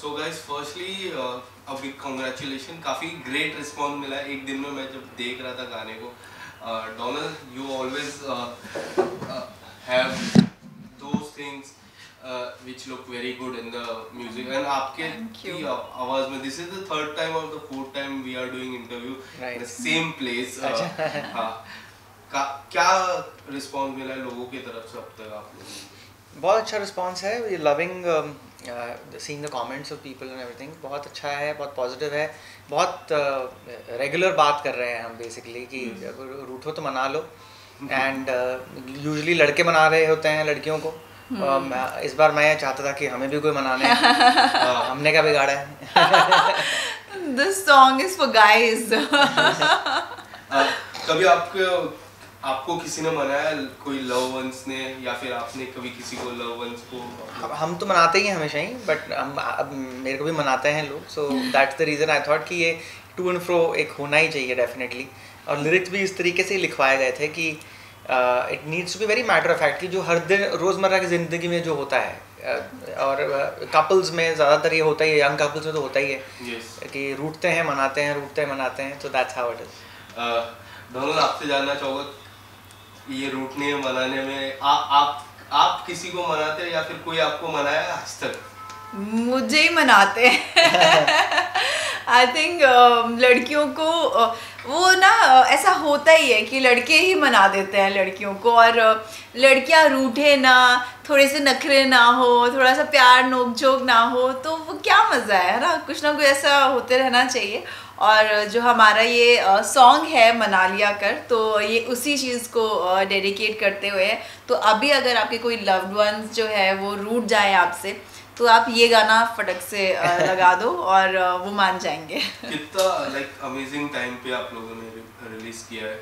सो guys firstly अभी congratulation, काफ़ी great response मिला है एक दिन में। मैं जब देख रहा था गाने को, Donal you always have those things which look very good in the music and आपके की आवाज़ में this is the third time or the fourth time we are doing interview in the same place। हाँ, क्या response मिला है लोगों की तरफ से अब तक आपने? बहुत अच्छा response है। We loving seeing the comments of people and everything। बहुत अच्छा है, बहुत positive है, बहुत regular बात कर रहे हैं हम basically कि रूट हो तो मना लो। and usually लड़के मना रहे होते हैं लड़कियों को। इस बार मैं चाहता था कि हमें भी कोई मनाने, हमने क्या बिगाड़ा है। This song is for guys। कभी आपको किसी ने मनाया, कोई लव वंस ने, या फिर आपने कभी किसी को लव वंस को? हम तो मनाते ही हमेशा ही, बट अब मेरे को भी मनाते हैं लोग। So that's the reason I thought कि ये टू एंड फ्रो एक होना ही चाहिए डेफिनेटली। और लिरिक्स भी इस तरीके से लिखवाए गए थे कि it needs to be very matter of fact, कि जो हर दिन रोज़मर्रा की ज़िंदगी में जो होता है और कपल्स में ज़्यादातर ये होता ही है, यंग कपल्स में तो होता ही है। yes। कि रूठते हैं मनाते हैं, रूठते हैं मनाते हैं। तो that's how it is. Donal, आपसे जानना चाहूँगा, ये रूठने मनाने में आप किसी को मनाते हैं या फिर कोई आपको मनाया आज तक? मुझे ही मनाते हैं। आई थिंक लड़कियों को वो ना ऐसा होता ही है कि लड़के ही मना देते हैं लड़कियों को। और लड़कियां रूठे ना, थोड़े से नखरे ना हो, थोड़ा सा प्यार नोकझोंक ना हो, तो वो क्या मज़ा है ना। कुछ ना कुछ ऐसा होते रहना चाहिए। और जो हमारा ये सॉन्ग है मना लिया कर, तो ये उसी चीज़ को डेडिकेट करते हुए है। तो अभी अगर आपके कोई लव्ड वंस जो है वो रूठ जाए आपसे, तो आप ये गाना फटक से लगा दो और वो मान जाएंगे। कितना लाइक अमेजिंग टाइम पे आप लोगों ने रिलीज किया है।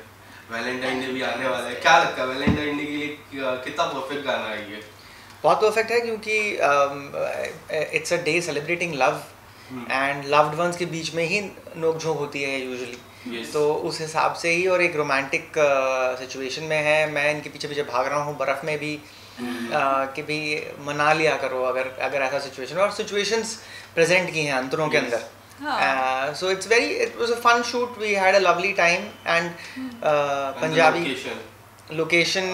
वैलेंटाइन डे भी आने वाला है, क्या लगता है वैलेंटाइन डे के लिए कितना परफेक्ट गाना है ये? बहुत परफेक्ट है, क्योंकि it's a day celebrating love and loved ones के बीच में ही नोकझोंक होती है यूजुअली। Yes। तो उस हिसाब से ही, और एक रोमांटिक सिचुएशन में है, मैं इनके पीछे पीछे भाग रहा हूँ बर्फ़ में भी। कि भी मना लिया करो अगर ऐसा सिचुएशन। और सिचुएशंस प्रेजेंट की हैं अंतरों के अंदर। So it's very, it was a fun shoot, we had a lovely time and Punjabi location,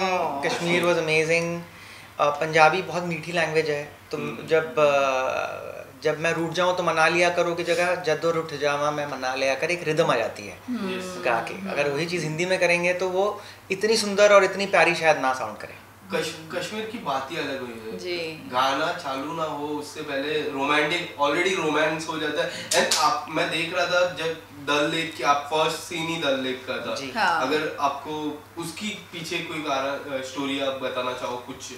Kashmir was amazing. Punjabi बहुत मीठी लैंग्वेज है, तो जब मैं रूठ जाऊँ तो मना लिया करो की जगह जदो रुठ जावा मैं मना लिया कर, एक रिदम आ जाती है गा के। अगर वही चीज़ हिंदी में करेंगे तो वो इतनी सुंदर और इतनी प्यारी शायद ना साउंड करे। कश्मीर की बात ही अलग हुई है। गाना चालू ना हो उससे पहले रोमांटिक, ऑलरेडी रोमांस हो जाता है। एंड आप, मैं देख रहा था जब डल लेक की, आप फर्स्ट सीन ही डल लेक का था। हाँ। अगर आपको उसकी पीछे कोई कारण स्टोरी आप बताना चाहो कुछ,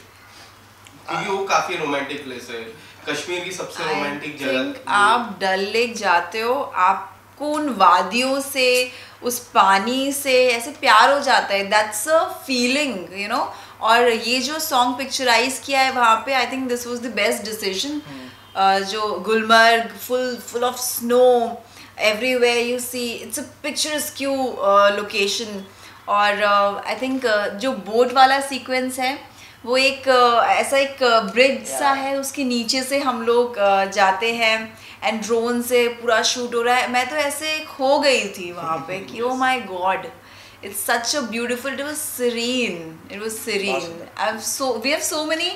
क्योंकि वो काफी रोमांटिक प्लेस है, कश्मीर की सबसे रोमांटिक जगह। आप डल लेक जाते हो, आप उन वादियों से, उस पानी से ऐसे प्यार हो जाता है। That's a feeling, you know. और ये जो सॉन्ग पिक्चराइज किया है वहाँ पे, I think this was the best decision. जो Gulmarg full of snow, everywhere you see it's a picturesque location. और आई थिंक जो बोट वाला सीक्वेंस है वो एक ऐसा एक ब्रिज सा है, उसके नीचे से हम लोग जाते हैं एंड ड्रोन से पूरा शूट हो रहा है। मैं तो ऐसे खो गई थी वहाँ पे कि oh my god, it's such a beautiful, it was serene awesome। we have so many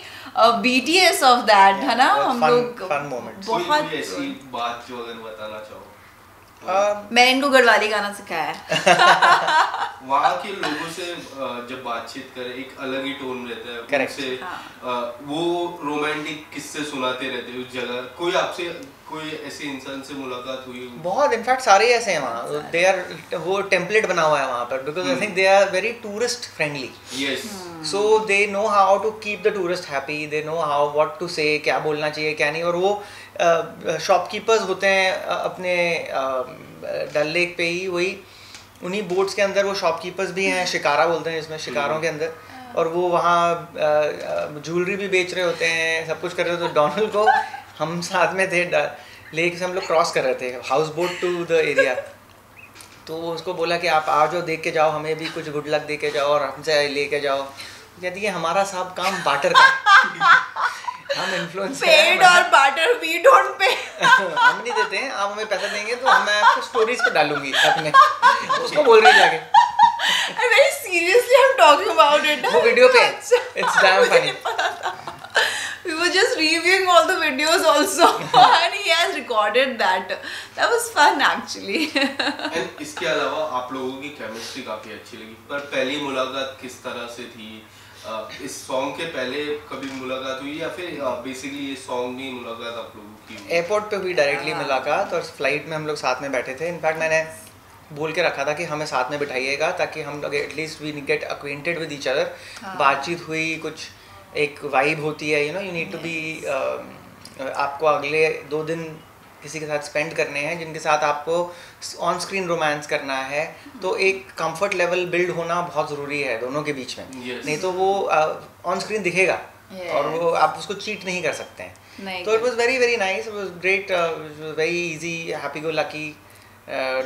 BTS of that, है ना हम लोग। fun moments बहुत। ऐसी बात जो अगर बताना चाहो, मैंने इनको गढ़वाली गाना सिखाया है। वहाँ के लोगों से जब बातचीत करे एक अलग ही टोन रहता है। करेक्ट। हाँ। वो रोमांटिक किस्से सुनाते रहते हैं उस जगह। कोई आपसे, कोई ऐसे इंसान से मुलाकात हुई? बहुत, इनफैक्ट सारे ऐसे हैं वहाँ। दे आर, वो टेम्पलेट बना हुआ है वहाँ पर, because I think they are very tourist friendly. Yes. So they know how to keep the tourist happy, they know how what to say, क्या बोलना चाहिए क्या नहीं। और वो शॉपकीपर्स होते हैं अपने डल लेक पे ही, वही उन्हीं बोट्स के अंदर वो शॉपकीपर्स भी हैं, शिकारा बोलते हैं इसमें, शिकारों के अंदर। और वो वहाँ ज्वेलरी भी बेच रहे होते हैं, सब कुछ कर रहे होते हैं। डोनल को, हम साथ में थे, लेक से हम लोग क्रॉस कर रहे थे house boat to the area. तो उसको बोला कि आप आ जाओ, देख के जाओ, हमें भी कुछ गुड लक दे के जाओ और हमसे लेके जाओ। यदि ये हमारा साहब काम बाटर का, हम इन्फ्लुएंसर, पेड और बाटर वी डोंट पे। हम नहीं देते हैं, आप हमें पैसा देंगे तो मैं आपको स्टोरीज पे डालूंगी अपने, उसको बोल रही जाके। I very seriously am talking about it ना। वो वीडियो पे it's damn funny। We were just reviewing all the videos also and he has recorded that. That was fun actually. And इसके अलावा आप लोगों की केमिस्ट्री काफी अच्छी लगी, पर पहली मुलाकात किस तरह से थी? इस सॉन्ग के पहले कभी मुलाकात हुई या फिर बेसिकली ये सॉन्ग में मुलाकात आप लोगों की? एयरपोर्ट पे हुई डायरेक्टली मुलाकात, और फ्लाइट में हम लोग साथ में बैठे थे। इनफैक्ट मैंने बोल के रखा था कि हमें साथ में बिठाइएगा ताकि हम लोग at least we get acquainted with each other. बातचीत हुई, कुछ एक वाइब होती है, you know you need to be, आपको अगले 2 दिन किसी के साथ स्पेंड करने हैं जिनके साथ आपको ऑन स्क्रीन रोमांस करना है, तो एक कंफर्ट लेवल बिल्ड होना बहुत ज़रूरी है दोनों के बीच में। Yes. नहीं तो वो ऑन स्क्रीन दिखेगा। Yes. और वो आप उसको चीट नहीं कर सकते हैं। तो it was very very nice, it was great, very easy, happy go lucky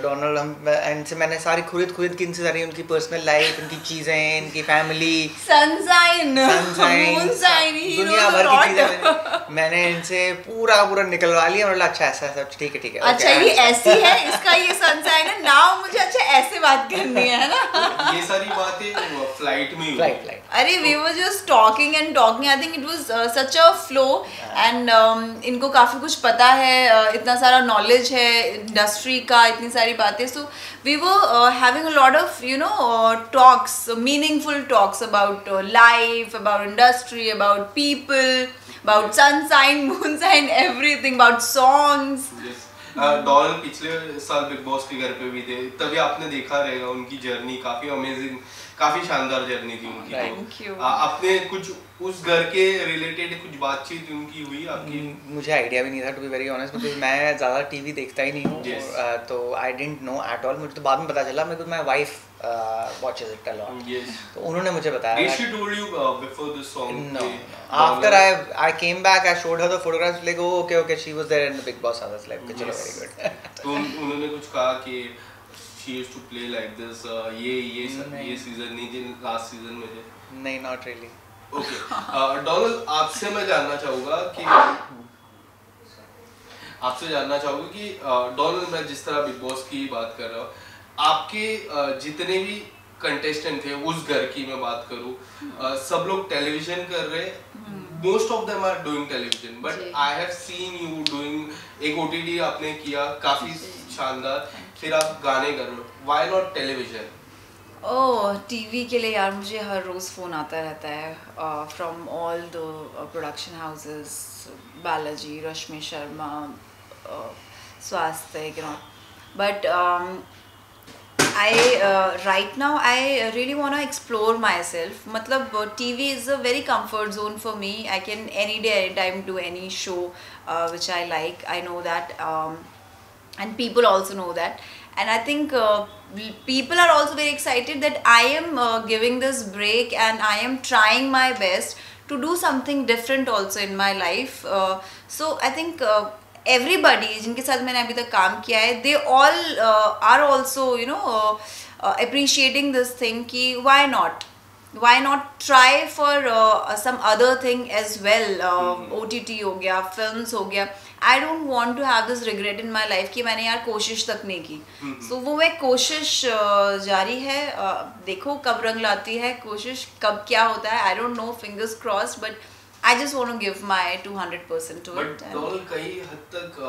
Donald. हम इनसे मैंने सारी खुद की इनसे सारी उनकी पर्सनल लाइफ, उनकी चीज़ें, इनकी फैमिली, सनसाइन, दुनिया भर की चीज़ें मैंने इनसे पूरा निकलवा लिया। मतलब अच्छा ऐसा सब ठीक है अच्छा ये ऐसी है, इसका ये सनसाइन है ना, मुझे अच्छा ऐसे बात करनी है ना। ये सारी बातें फ्लाइट में, अरे we were just talking and talking, I think it was such a flow. And इनको काफ़ी कुछ पता है, इतना सारा नॉलेज है इंडस्ट्री का, इतनी सारी बातें। So we were having a lot of you know talks, meaningful talks about life, about industry, about people, about sun sign, moon sign, everything, about songs. Donal पिछले साल बिग बॉस के घर पे भी थे, तभी आपने देखा रहेगा उनकी जर्नी काफी अमेजिंग, काफी शानदार जर्नी थी उनकी। Thank you. आपने कुछ उस घर के रिलेटेड कुछ बातचीत उनकी हुई आपकी? मुझे आइडिया भी नहीं था to be very honest, because मैं ज़्यादा टीवी देखता ही नहीं हूँ। Yes. तो I dent know at all. मुझे तो बाद में पता चला, मैं my wife watches it a lot. Yes. तो उन्होंने मुझे बताया। Did she told you before this song? No. After I came back, I showed her the photographs, like oh okay she was there in the Bigg Boss house, like चलो very good। तो उन्होंने कुछ कहा कि she used to play like this, ये season नहीं थी, last season में थे। नहीं, not really। ओके डोनाल्ड, आपसे मैं जानना चाहूँगा कि डोनाल्ड, मैं जिस तरह बिग बॉस की बात कर रहा हूँ, आपके जितने भी कंटेस्टेंट थे उस घर की मैं बात करूँ, सब लोग टेलीविजन कर रहे, most of them are doing television, but I have seen you doing एक OTT आपने किया, काफ़ी शानदार, फिर आप गाने कर रहे हो, why not television? Oh TV के लिए यार मुझे हर रोज़ फ़ोन आता रहता है from all the production houses, Balaji, Rashmi Sharma, स्वास्थ्य, you know. But right now I really want to explore myself. मतलब TV is a very comfort zone for me. I can any day, any time do any show which I like. I know that and people also know that. And I think people are also very excited that I am giving this break and I am trying my best to do something different also in my life. So I think everybody जिनके साथ मैंने अभी तक काम किया है, they all are also you know appreciating this thing कि why not try for some other thing as well. OTT हो गया, films हो गया, I don't want to have this regret in my life कि मैंने यार कोशिश तक नहीं की। So वो मैं कोशिश जारी है, देखो कब रंग लाती है कोशिश, कब क्या होता है, I don't know, fingers crossed, but I just want to give my 200% to it. But Donald, कई हद तक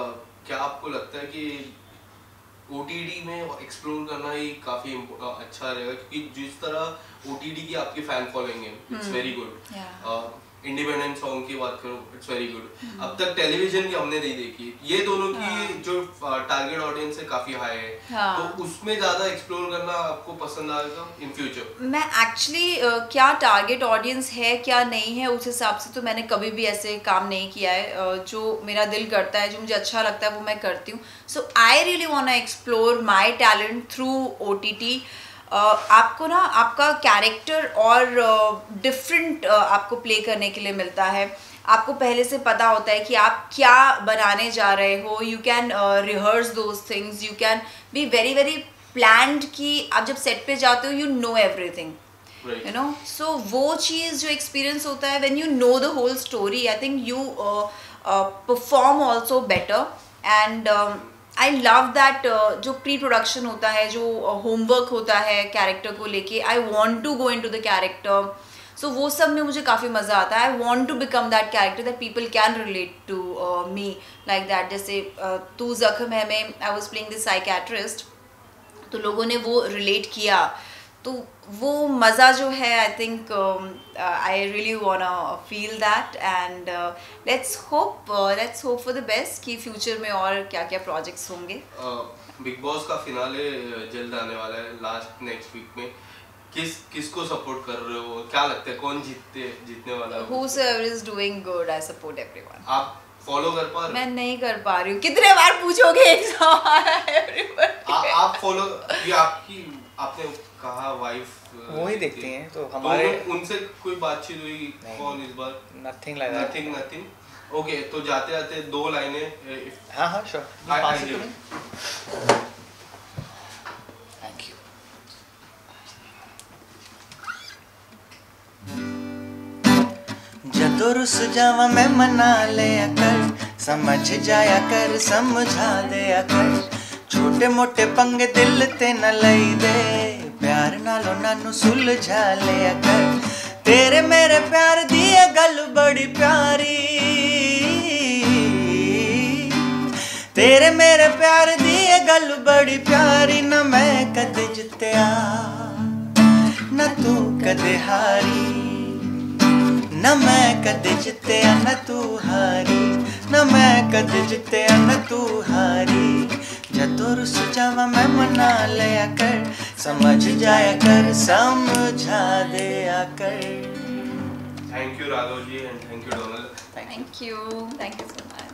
क्या आपको लगता है कि OTT में एक्सप्लोर करना ही काफ़ी अच्छा रहेगा, क्योंकि जिस तरह OTT की आपकी फैन फॉलोइंग है, it's very good, independent song की बात करूँ, इट्स वेरी गुड, अब तक टेलीविजन की हमने नहीं देखी, ये दोनों की जो टारगेट ऑडियंस है काफ़ी हाई है। तो उसमें ज़्यादा एक्सप्लोर करना आपको पसंद आएगा इन फ्यूचर? मैं एक्चुअली क्या टारगेट ऑडियंस है क्या नहीं है उस हिसाब से तो मैंने कभी भी ऐसे काम नहीं किया है। जो मेरा दिल करता है, जो मुझे अच्छा लगता है वो मैं करती हूँ। So I really want to explore my talent through OTT। आपको ना आपका कैरेक्टर और डिफरेंट आपको प्ले करने के लिए मिलता है, आपको पहले से पता होता है कि आप क्या बनाने जा रहे हो, you can rehearse those things, you can be very very planned कि आप जब सेट पे जाते हो you know everything, you know. So वो चीज़ जो एक्सपीरियंस होता है when you know the whole story, I think you perform also better and I love that जो प्री प्रोडक्शन होता है, जो होमवर्क होता है कैरेक्टर को लेके, I want to go into the character, सो वो सब में मुझे काफ़ी मज़ा आता है. I want to become that character that people can relate to me like that. जैसे तू जख्म है में I was playing the psychiatrist, तो लोगों ने वो रिलेट किया, तो वो मज़ा जो है I think I really wanna feel that. And let's hope for the best कि फ्यूचर में और क्या क्या प्रोजेक्ट्स होंगे. बिग बॉस का फिनाले जल्द आने वाला है, लास्ट नेक्स्ट वीक में. किसको सपोर्ट कर रहे हो, क्या लगता है कौन जीतने वाला है? Whoever is doing good, I support everyone. आप फॉलो कर पा रहे हो? मैं नहीं कर पा रही हूँ. कितने बार पूछोगे एक सवाल? आप फॉलो, ये आपकी, आपने कहा वाइफ वो ही देखती हैं, तो हमारे उनसे कोई बातचीत हुई कौन इस बार? नथिंग. ओके, तो जाते जाते दो लाइनें. हाँ, श्योर. तो रुस जावा मैं मना लिया कर, समझ जाया कर, समझा दिया कर. छोटे मोटे पंगे दिल ते न लई दे, प्यार नालो नानू सुलझा लिया कर. तेरे मेरे प्यार दी गल बड़ी प्यारी, तेरे मेरे प्यार दी गल बड़ी प्यारी. ना मैं कदे जितया ना तू कदे हारी, ना मैं कदे जितया न तू हारी, ना मैं कदे जितया न तू हारी. जदों रुस जावा मैं मना लिया कर, समझ जाया कर, समझा दिया कर. Thank you Raghav ji and thank you Donal. Thank you so much.